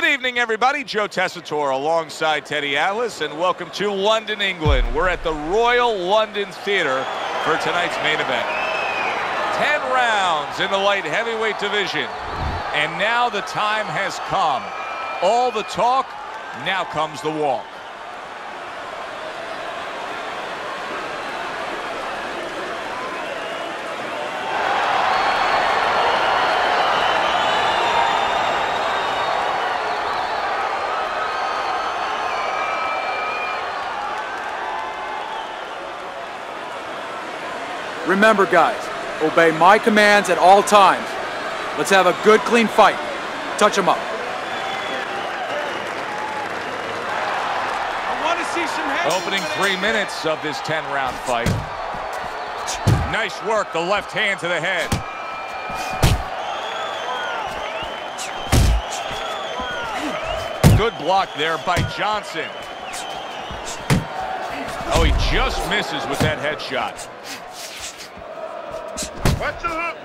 Good evening, everybody. Joe Tessitore alongside Teddy Atlas, and welcome to London, England. We're at the Royal London Theatre for tonight's main event. 10 rounds in the light heavyweight division, and now the time has come. All the talk, now comes the walk. Remember, guys, obey my commands at all times. Let's have a good, clean fight. Touch him up. I want to see some head. Opening 3 minutes of this 10-round fight. Nice work, the left hand to the head. Good block there by Johnson. Oh, he just misses with that headshot. Watch the hook.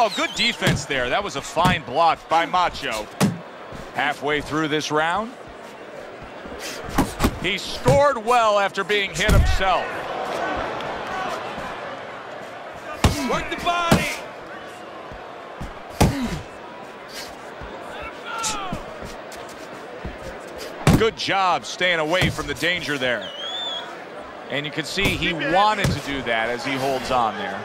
Oh, good defense there. That was a fine block by Macho. Halfway through this round, he scored well after being hit himself. Work the body. Good job staying away from the danger there. And you can see he wanted to do that as he holds on there.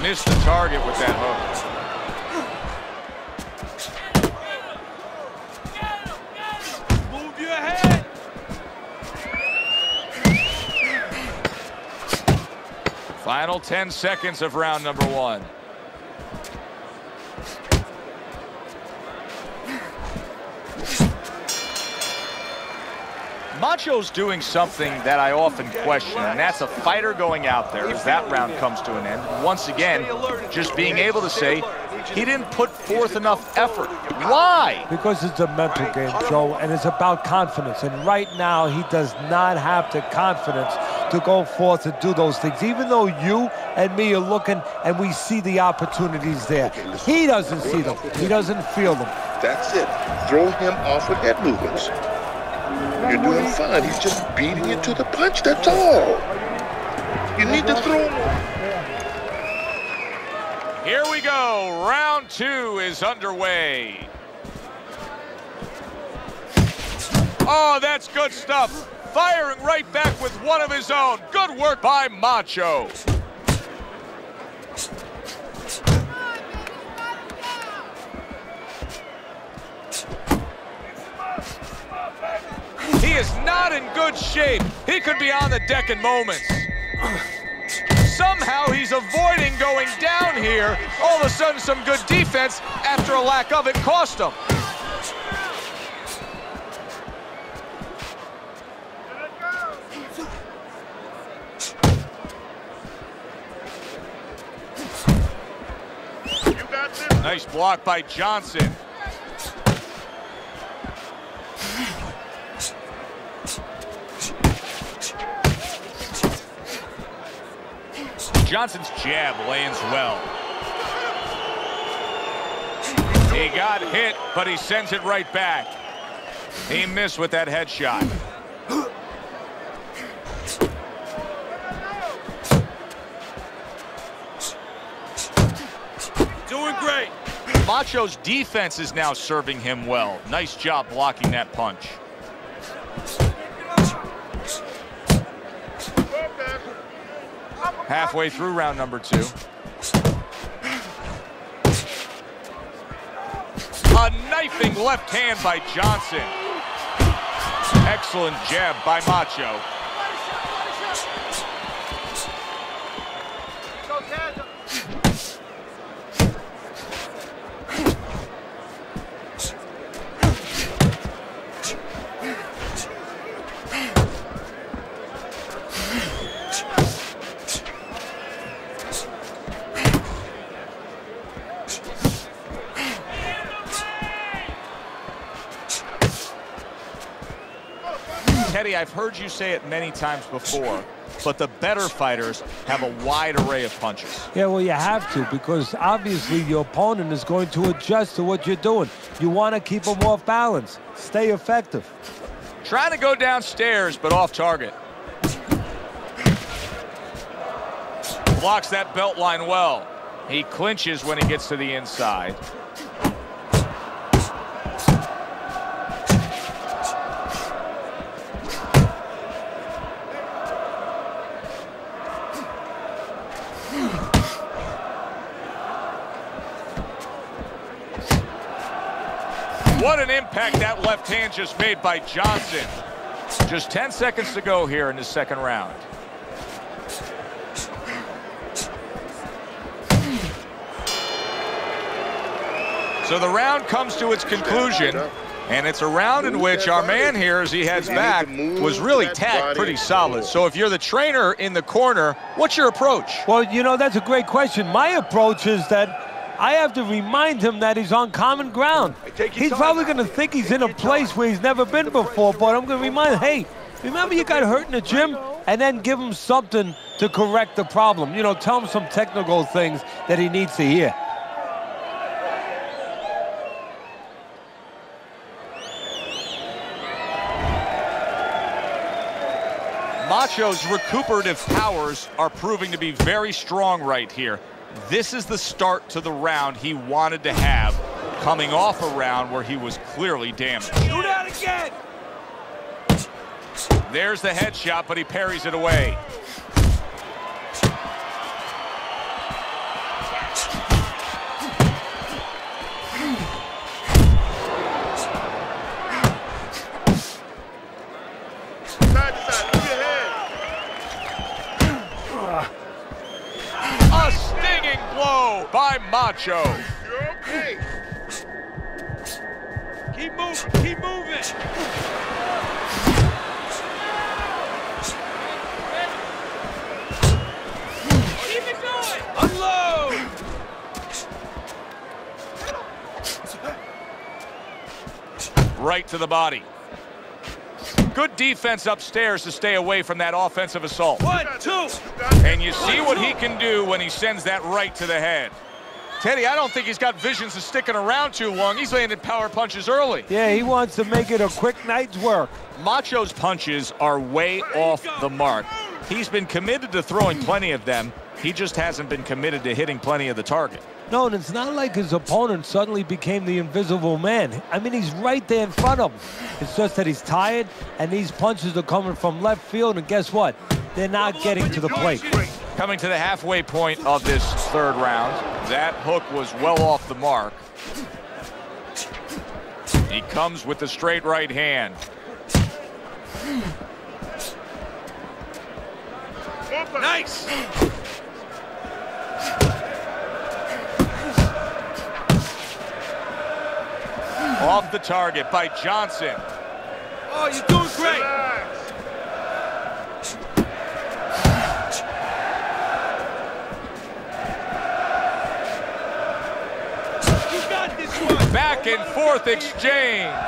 Missed the target with that hook. Move your head. Final 10 seconds of round number one. Macho's doing something that I often question, and that's a fighter going out there as that round comes to an end. Once again, just being able to say he didn't put forth enough effort. Why? Because it's a mental game, Joe, and it's about confidence. And right now, he does not have the confidence to go forth and do those things. Even though you and me are looking and we see the opportunities there, he doesn't see them. He doesn't feel them. That's it. Throw him off with head movements. You're doing fine. He's just beating you to the punch. That's all. You need to throw. Here we go. Round two is underway. Oh, that's good stuff. Firing right back with one of his own. Good work by Macho. He is not in good shape. He could be on the deck in moments. Somehow he's avoiding going down here. All of a sudden, some good defense after a lack of it cost him. Nice block by Johnson. Johnson's jab lands well. He got hit, but he sends it right back. He missed with that headshot. Doing great. Macho's defense is now serving him well. Nice job blocking that punch. Halfway through round number 2. A knifing left hand by Johnson. Excellent jab by Macho. Teddy, I've heard you say it many times before, but the better fighters have a wide array of punches. Yeah, well, you have to, because obviously your opponent is going to adjust to what you're doing. You want to keep them off balance. Stay effective. Trying to go downstairs, but off target. Blocks that belt line well. He clinches when he gets to the inside. What an impact that left hand just made by Johnson. Just 10 seconds to go here in the second round. So the round comes to its conclusion, and it's a round in which our man here, as he heads back, was really tagged pretty solid. So if you're the trainer in the corner, what's your approach? Well, you know, that's a great question. My approach is that I have to remind him that he's on common ground. He's probably going to think he's in a place where he's never been before, but I'm going to remind him, hey, remember you got hurt in the gym? And then give him something to correct the problem. You know, tell him some technical things that he needs to hear. Macho's recuperative powers are proving to be very strong right here. This is the start to the round he wanted to have, coming off a round where he was clearly damaged. Do that again! There's the headshot, but he parries it away. By Macho. You're okay. Keep moving, keep moving. Keep it going. Unload. Right to the body. Good defense upstairs to stay away from that offensive assault. 1, 2. And you see what he can do when he sends that right to the head. Teddy, I don't think he's got visions of sticking around too long. He's landed power punches early. Yeah, he wants to make it a quick night's work. Macho's punches are way off the mark. He's been committed to throwing plenty of them. He just hasn't been committed to hitting plenty of the target. No, and it's not like his opponent suddenly became the invisible man. I mean, he's right there in front of him. It's just that he's tired, and these punches are coming from left field, and guess what? They're not getting to the plate. Coming to the halfway point of this third round, that hook was well off the mark. He comes with the straight right hand. Nice! off the target by Johnson. Oh, you're doing great. You got this one. Back and forth exchange.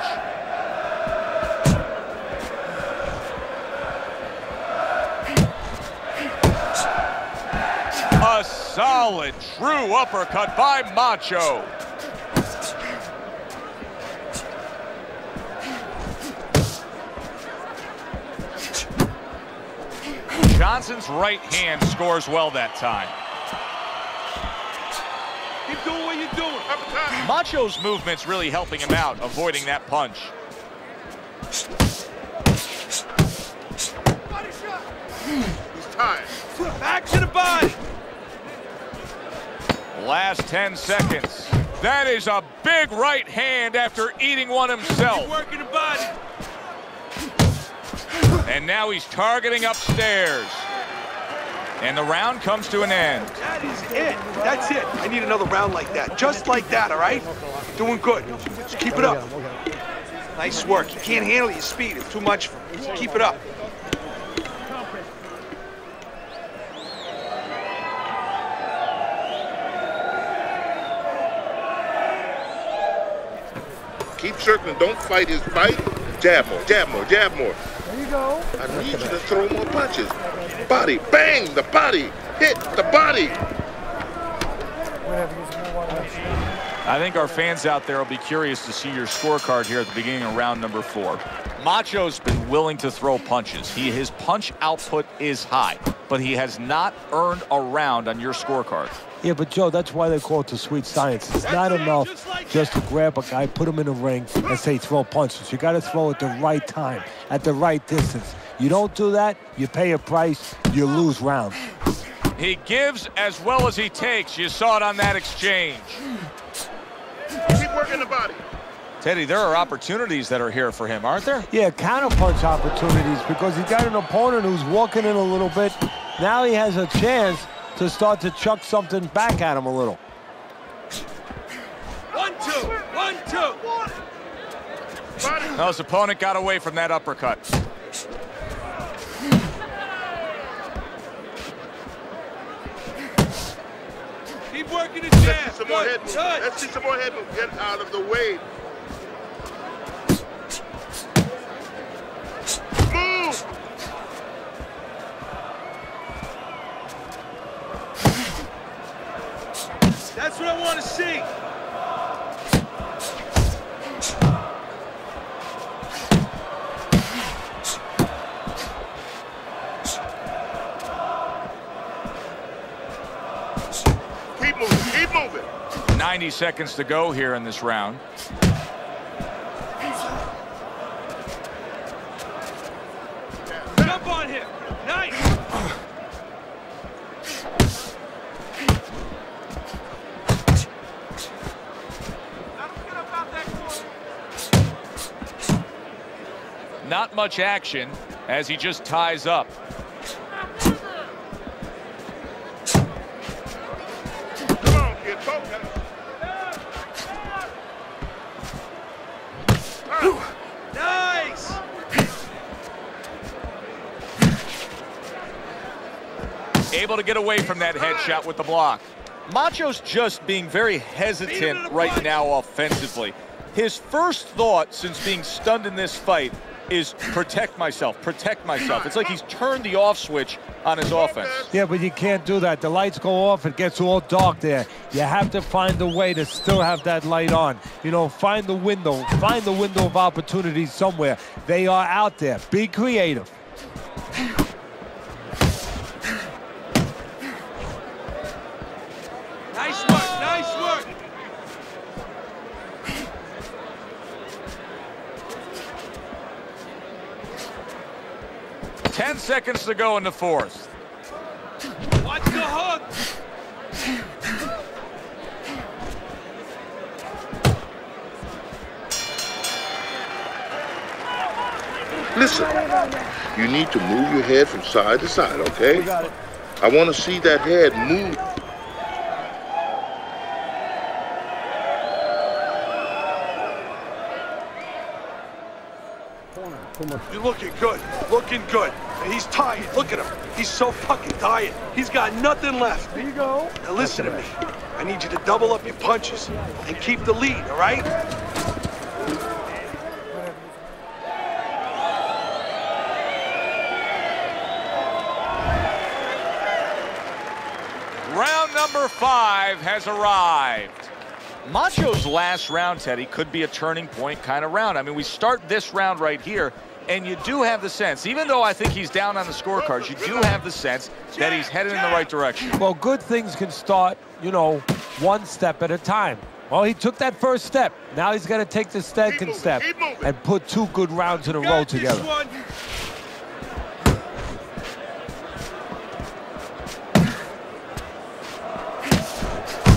A solid, true uppercut by Macho. Johnson's right hand scores well that time. Keep doing what you're doing. Macho's movement's really helping him out, avoiding that punch. Body shot. He's tired. Back to the body. Last 10 seconds. That is a big right hand after eating one himself. Working the body. And now he's targeting upstairs. And the round comes to an end. That is it. That's it. I need another round like that. Just like that, all right? Doing good. Just keep it up. Nice work. He can't handle your speed. It's too much for him. Just keep it up. Keep circling, don't fight his fight. Jab more, jab more, jab more. There you go. I need you to throw more punches. Body, bang, the body, hit the body. I think our fans out there will be curious to see your scorecard here at the beginning of round number 4. Macho's been willing to throw punches. His punch output is high, but he has not earned a round on your scorecard. Yeah, but Joe, that's why they call it the sweet science. It's not enough just to grab a guy, put him in the ring, and say throw punches. You got to throw at the right time, at the right distance. You don't do that, you pay a price, you lose rounds. He gives as well as he takes. You saw it on that exchange. Keep working the body. Teddy, there are opportunities that are here for him, aren't there? Yeah, counterpunch opportunities, because he's got an opponent who's walking in a little bit. Now he has a chance to start to chuck something back at him a little. 1, 2, 1, 2. No, his opponent got away from that uppercut. Keep working his jab. Let's see some more head move. Get out of the way. That's what I want to see. Keep moving, keep moving. 90 seconds to go here in this round. Jump on him. Nice. Not much action as he just ties up. Come on, kid, focus. Nice. Able to get away from that headshot with the block. Macho's just being very hesitant right now offensively. His first thought since being stunned in this fight is protect myself, protect myself. It's like he's turned the off switch on his offense. Yeah, but you can't do that. The lights go off, it gets all dark there. You have to find a way to still have that light on. You know, find the window of opportunity somewhere. They are out there, be creative. Nice work, nice work. Ten seconds to go in the fourth. Watch the hook. Listen, you need to move your head from side to side, okay? We got it. I want to see that head move. too much. You're looking good. Looking good. And he's tired. Look at him. He's so fucking tired. He's got nothing left. There you go. Now listen to me. I need you to double up your punches and keep the lead, all right? Round number 5 has arrived. Macho's last round, Teddy, could be a turning point kind of round. I mean, we start this round right here, and you do have the sense, even though I think he's down on the scorecards, you do have the sense that he's headed in the right direction. Well, good things can start, you know, one step at a time. Well, he took that first step. Now he's got to take the second step and put 2 good rounds in a row together.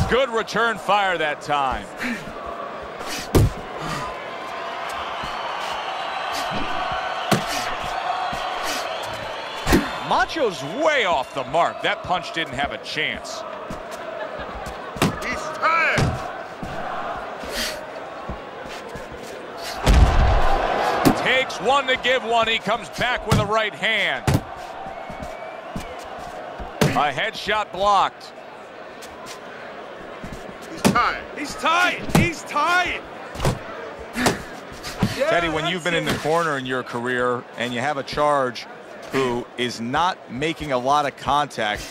Good return fire that time. Macho's way off the mark. That punch didn't have a chance. He's tired. Takes one to give one. He comes back with a right hand. A headshot blocked. He's tired. He's tired. Teddy, when you've been in the corner in your career and you have a charge who is not making a lot of contact,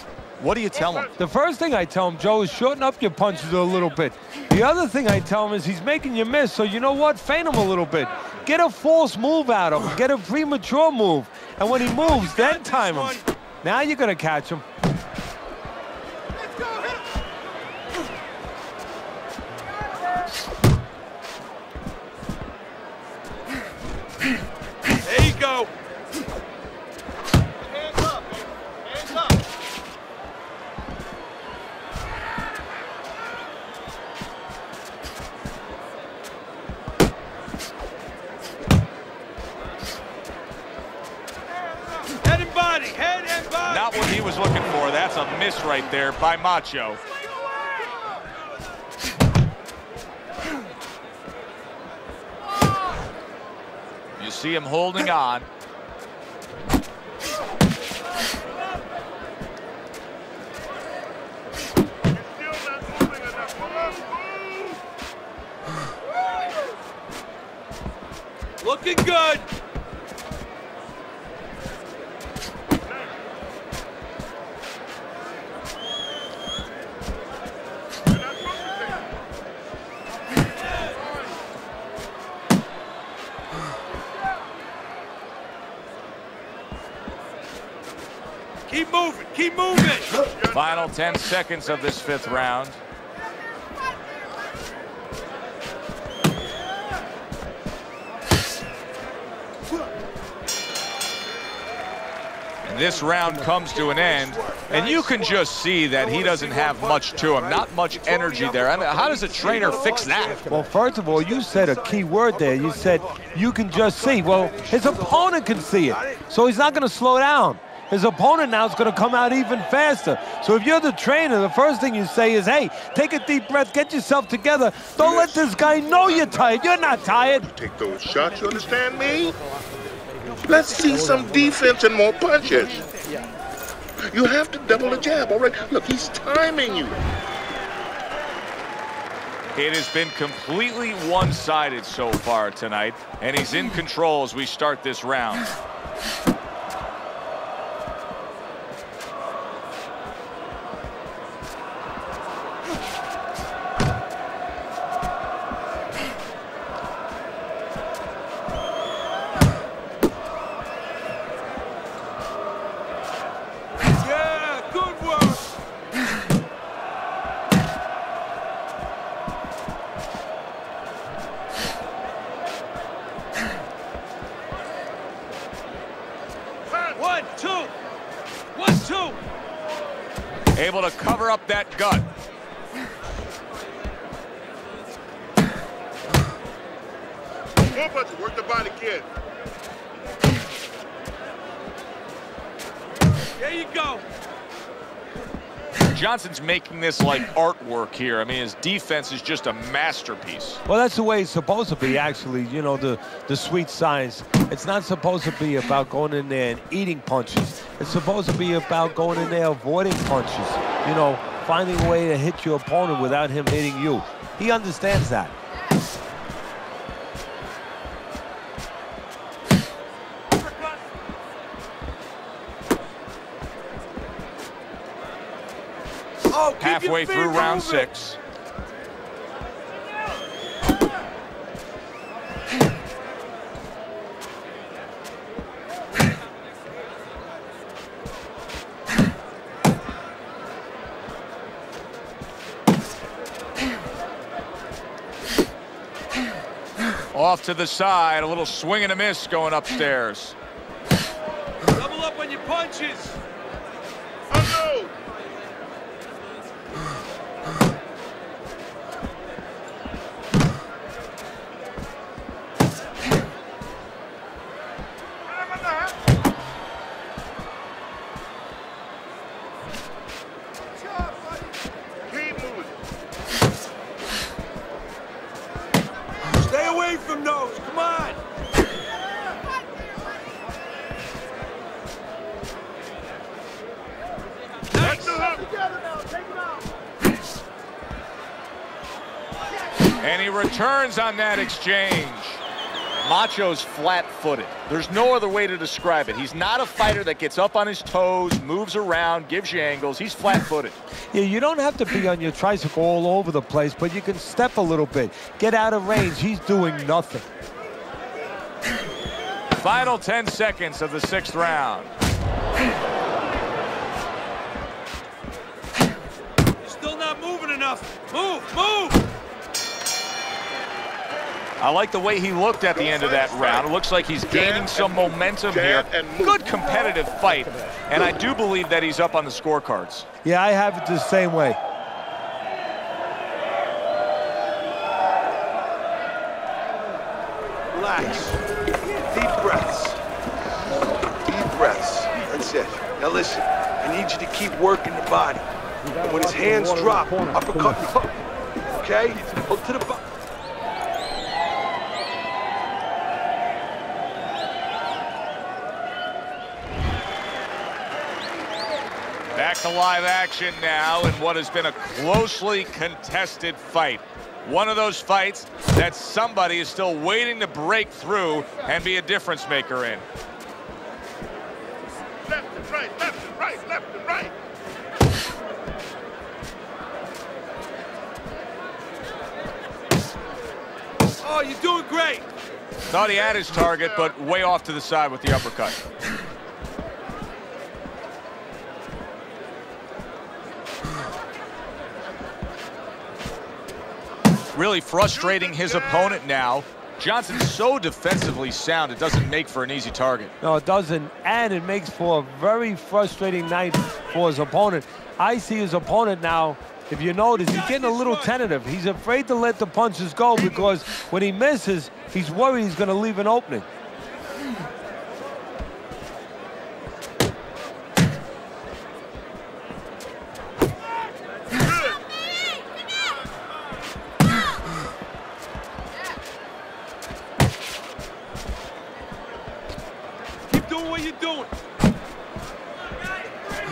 what do you tell him? The first thing I tell him, Joe, is shorten up your punches a little bit. The other thing I tell him is he's making you miss, so you know what? Feint him a little bit. Get a false move out of him. Get a premature move. And when he moves, then time him. Now you're going to catch him. Go. Hands up, hands up. Head and body, head and body. Not what he was looking for. That's a miss right there by Macho. See him holding on. Looking good. Keep moving, keep moving. Final 10 seconds of this 5th round. And this round comes to an end, and you can just see that he doesn't have much to him, not much energy there. I mean, how does a trainer fix that? Well, first of all, you said a key word there. You said you can just see. Well, his opponent can see it, so he's not going to slow down. His opponent now is going to come out even faster. So if you're the trainer, the first thing you say is, hey, take a deep breath, get yourself together. Don't let this guy know you're tired. You're not tired. You take those shots, you understand me? Let's see some defense and more punches. You have to double the jab, all right? Look, he's timing you. It has been completely one-sided so far tonight, and he's in control as we start this round. Able to cover up that gut. More punches, work the body, kid. There you go. Johnson's making this like artwork here. I mean, his defense is just a masterpiece. Well, that's the way it's supposed to be, actually. You know, the sweet science. It's not supposed to be about going in there and eating punches. It's supposed to be about going in there avoiding punches. You know, finding a way to hit your opponent without him hitting you. He understands that. Oh, halfway through round six. Off to the side, a little swing and a miss going upstairs. Double up on your punches. Oh, no. From those, come on. Nice. And he returns on that exchange. Macho's flat-footed. There's no other way to describe it. He's not a fighter that gets up on his toes, moves around, gives you angles. He's flat-footed. Yeah, you don't have to be on your tricycle all over the place, but you can step a little bit, get out of range. He's doing nothing. Final 10 seconds of the sixth round. You're still not moving enough. Move, move! I like the way he looked at the end of that round. It looks like he's gaining some momentum here. Good competitive fight. And I do believe that he's up on the scorecards. Yeah, I have it the same way. Relax. Deep breaths. Deep breaths. That's it. Now listen, I need you to keep working the body. And when his hands drop, uppercut the hook. Okay? Hook to the body. Back to live action now in what has been a closely contested fight. One of those fights that somebody is still waiting to break through and be a difference maker in. Left and right, left and right, left and right. Oh, you're doing great. Thought he had his target, but way off to the side with the uppercut. Really frustrating his opponent now. Johnson's so defensively sound, it doesn't make for an easy target. No, it doesn't, and it makes for a very frustrating night for his opponent. I see his opponent now, if you notice, he's getting a little tentative. He's afraid to let the punches go because when he misses, he's worried he's going to leave an opening.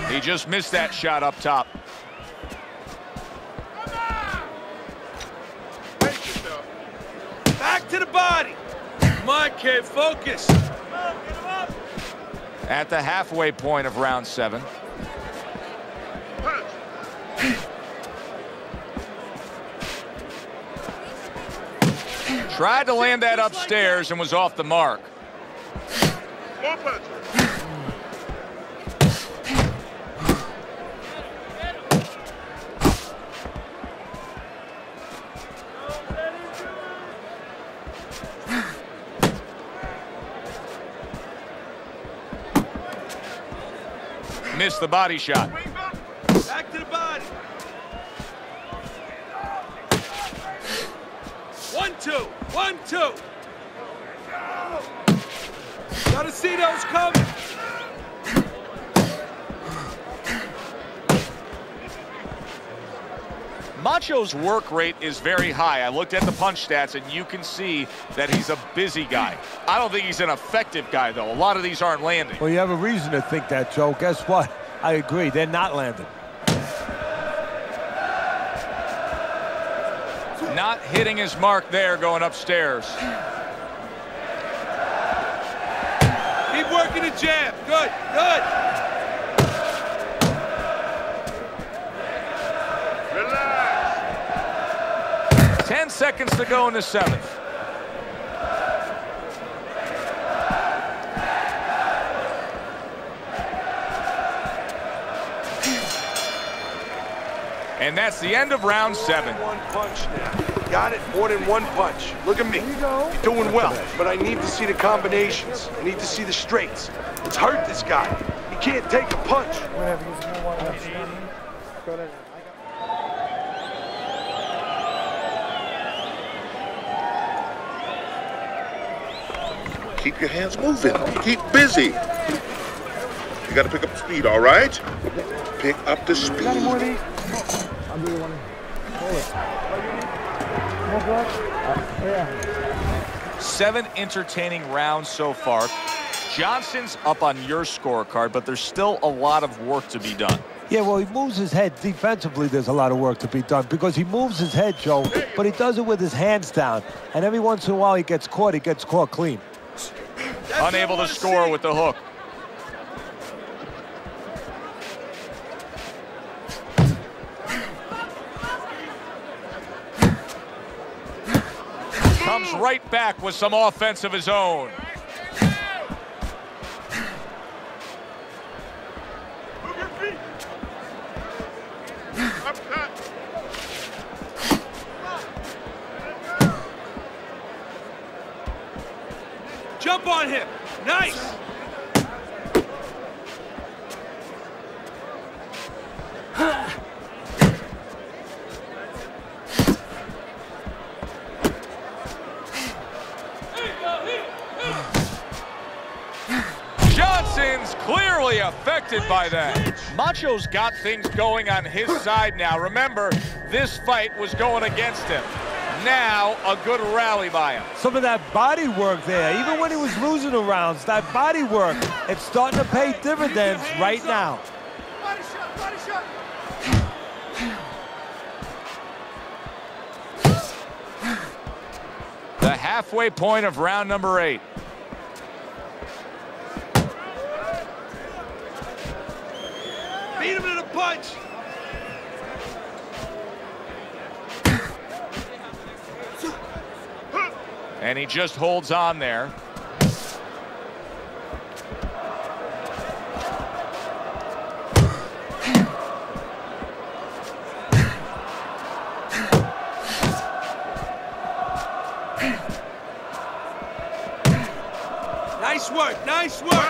He just missed that shot up top. Back to the body. Come on, kid, focus. Get him up. At the halfway point of round seven. Tried to land that upstairs and was off the mark. More punch. Missed the body shot. Back to the body. 1-2. 1-2. Gotta see those coming. Macho's work rate is very high. I looked at the punch stats, and you can see that he's a busy guy. I don't think he's an effective guy, though. A lot of these aren't landing. Well, you have a reason to think that, Joe. Guess what? I agree. They're not landing. Not hitting his mark there going upstairs. Keep working the jab. Good, good. Relax. 10 seconds to go in the seventh. And that's the end of round seven. One punch now. Got it, more than one punch. Look at me. You're doing well, but I need to see the combinations. I need to see the straights. It's hurt this guy. He can't take a punch. Keep your hands moving. Keep busy. You got to pick up the speed, all right? Pick up the speed. Seven entertaining rounds so far. Johnson's up on your scorecard, but there's still a lot of work to be done. Yeah, well, he moves his head. Defensively, there's a lot of work to be done because he moves his head, Joe, but he does it with his hands down. And every once in a while, he gets caught clean. Unable to score with the hook. Comes right back with some offense of his own. Jump on him. Nice. Clearly affected by that. Macho's got things going on his side now. Remember, this fight was going against him. Now, a good rally by him. Some of that body work there, even when he was losing the rounds, that body work, it's starting to pay dividends right now. Body shot, body shot. The halfway point of round number 8. Beat him to the punch. And he just holds on there. Nice work, nice work.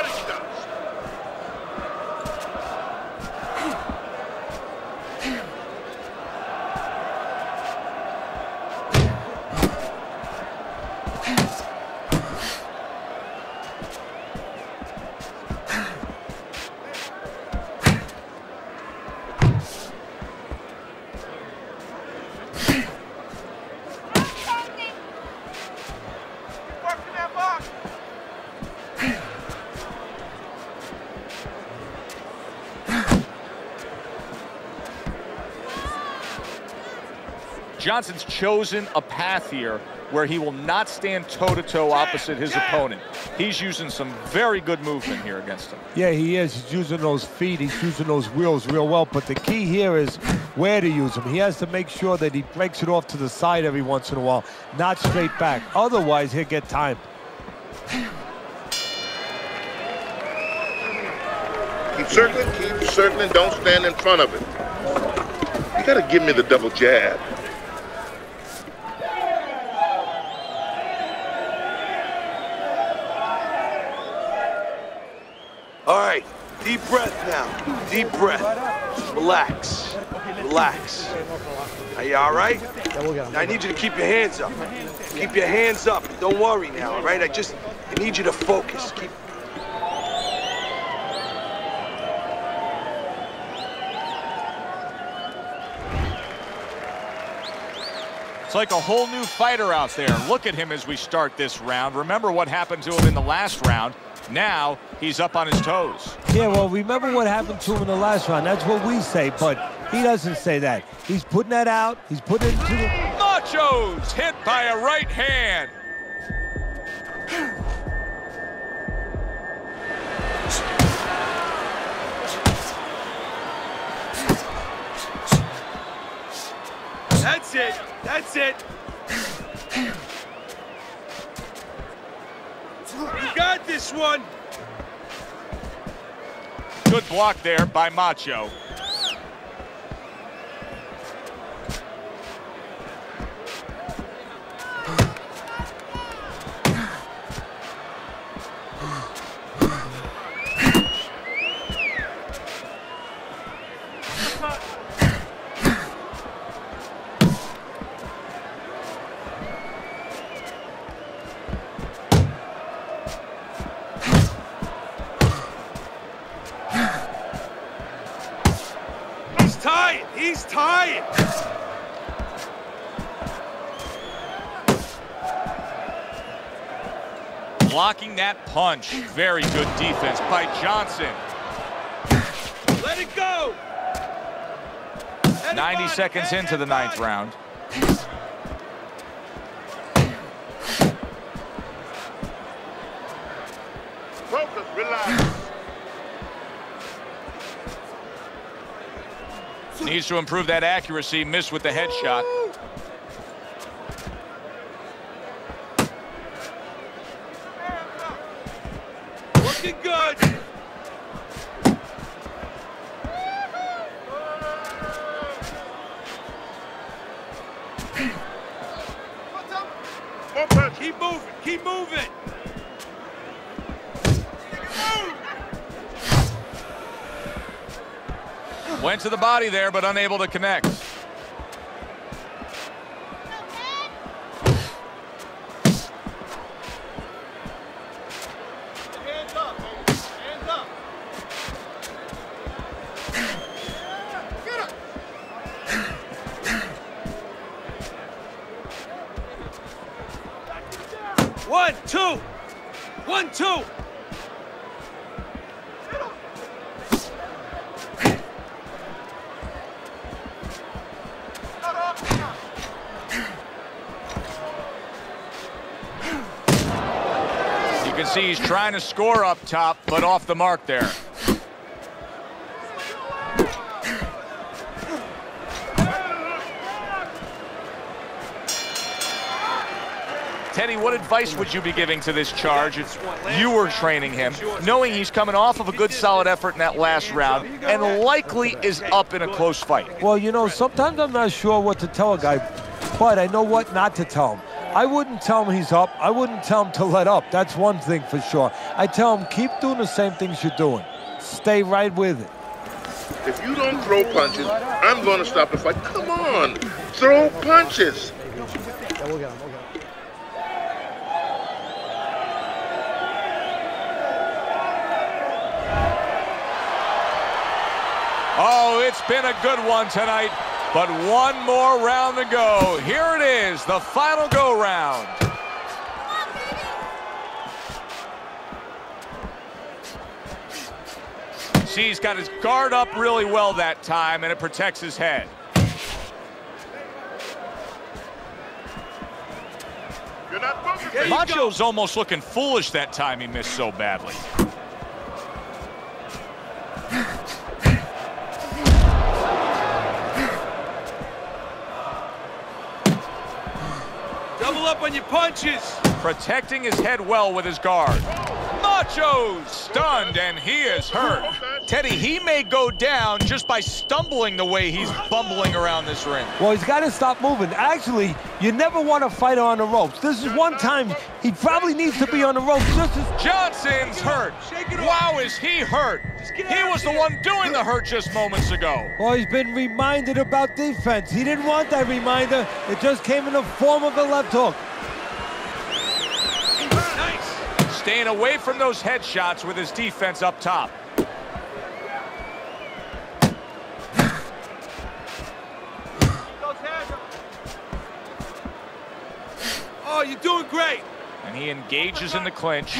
Johnson's chosen a path here where he will not stand toe-to-toe opposite his opponent. He's using some very good movement here against him. Yeah, he is. He's using those feet. He's using those wheels real well. But the key here is where to use them. He has to make sure that he breaks it off to the side every once in a while, not straight back. Otherwise, he'll get timed. Keep circling, don't stand in front of it. You gotta give me the double jab. All right, deep breath now, deep breath. Relax, relax. Are you all right? I need you to keep your hands up. Keep your hands up, don't worry now, all right? I need you to focus. It's like a whole new fighter out there. Look at him as we start this round. Remember what happened to him in the last round. Now he's up on his toes. Yeah, well, remember what happened to him in the last round. That's what we say, but he doesn't say that. He's putting that out. He's putting it into the... Nachos hit by a right hand. That's it. That's it. You got this one. Good block there by Macho. He's tied. Blocking that punch. Very good defense by Johnson. Let it go. 90 seconds into the ninth round. Focus, relax. Needs to improve that accuracy. Missed with the headshot. Looking good. Keep moving. Keep moving. Went to the body there, but unable to connect. Hands up, baby. Hands up. Get up. 1, 2. 1, 2. You can see he's trying to score up top, but off the mark there. Teddy, what advice would you be giving to this charge if you were training him, knowing he's coming off of a good solid effort in that last round and likely is up in a close fight? Well, you know, sometimes I'm not sure what to tell a guy, but I know what not to tell him. I wouldn't tell him he's up. I wouldn't tell him to let up. That's one thing for sure. I tell him, keep doing the same things you're doing. Stay right with it. If you don't throw punches, I'm going to stop the fight. Come on, throw punches. Yeah, we'll get him. Oh, it's been a good one tonight. But one more round to go. Here it is, the final go-round. See, he's got his guard up really well that time, and it protects his head. You're not focused. Macho's almost looking foolish that time he missed so badly. Up on your punches. Protecting his head well with his guard. Macho stunned and he is hurt. Teddy, he may go down just by stumbling the way he's bumbling around this ring. Well, he's got to stop moving. Actually, you never want a fighter on the ropes. This is one time he probably needs to be on the ropes. Johnson's hurt. Wow, is he hurt. He was the one doing the hurt just moments ago. Well, he's been reminded about defense. He didn't want that reminder. It just came in the form of a left hook. Nice. Staying away from those headshots with his defense up top. Oh, you're doing great. And he engages in the clinch.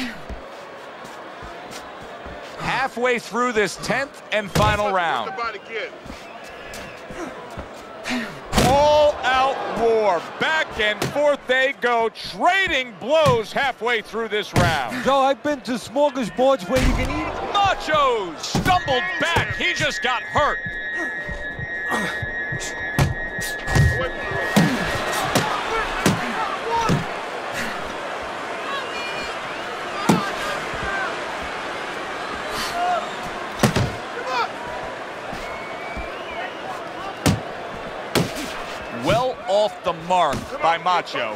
Halfway through this 10th and final round. All-out war. Back and forth they go, trading blows halfway through this round. Joe, I've been to smorgasbords where you can eat nachos. Stumbled back. He just got hurt. Well off the mark by Macho.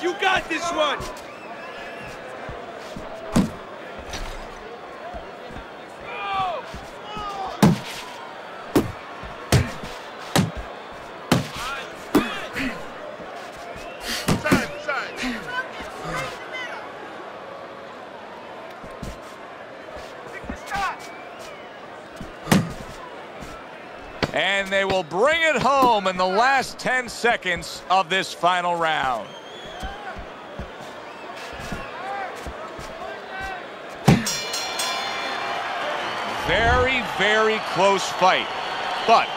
You got this one. And they will bring it home in the last 10 seconds of this final round. Very, very close fight. But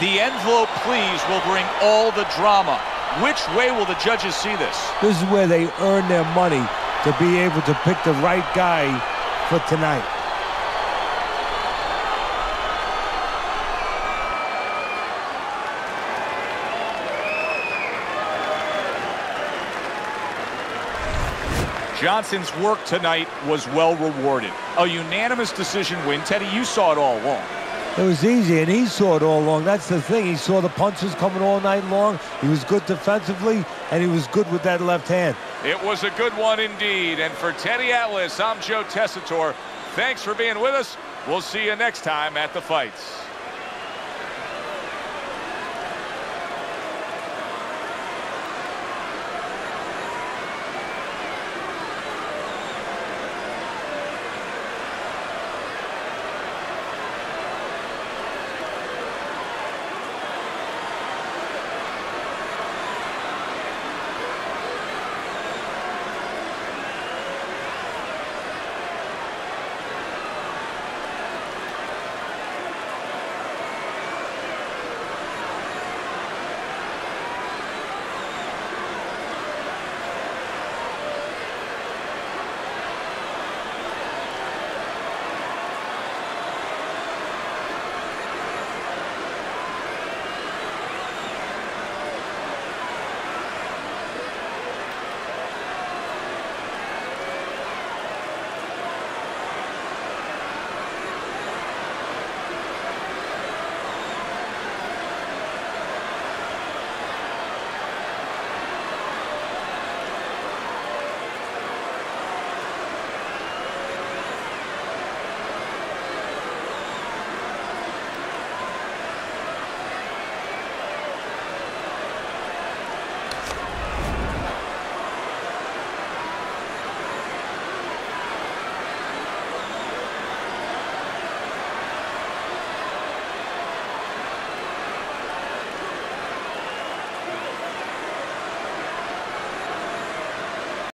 the envelope please will bring all the drama. Which way will the judges see this? This is where they earn their money, to be able to pick the right guy for tonight. Johnson's work tonight was well rewarded. A unanimous decision win. Teddy, you saw it all along. It was easy, and he saw it all along. That's the thing. He saw the punches coming all night long. He was good defensively, and he was good with that left hand. It was a good one indeed. And for Teddy Atlas, I'm Joe Tessitore. Thanks for being with us. We'll see you next time at the fights.